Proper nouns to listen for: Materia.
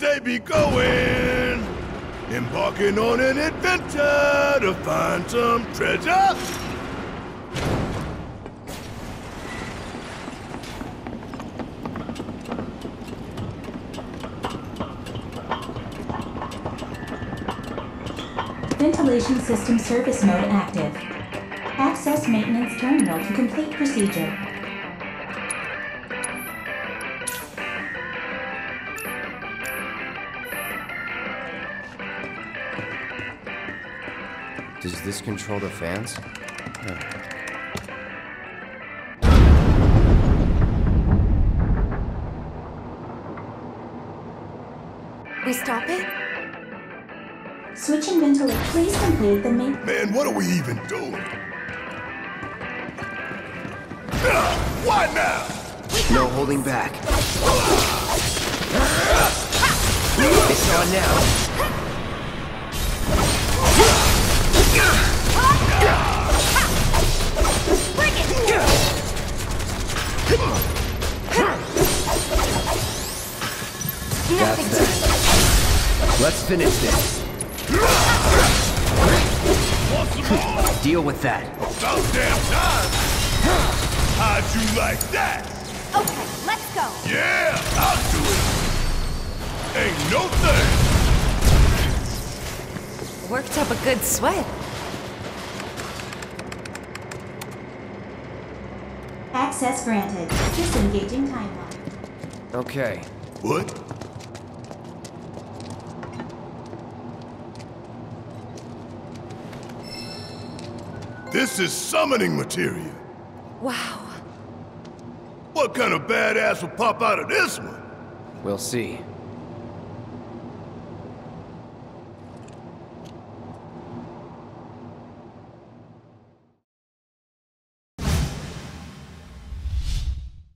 would they be going? Embarking on an adventure to find some treasure? Ventilation system service mode active. Access maintenance terminal to complete procedure. Does this control the fans? No. We stop it? Switching mentally, please complete the main. Man, what are we even doing? Why now? No holding back. It's on now. Bring it. Nothing. Let's finish this. Deal with that. About damn time! How'd you like that? Okay, let's go. Yeah, I'll do it. Ain't no thing. Worked up a good sweat. Access granted. Disengaging timeline. Okay. What? This is summoning materia. Wow. What kind of badass will pop out of this one? We'll see.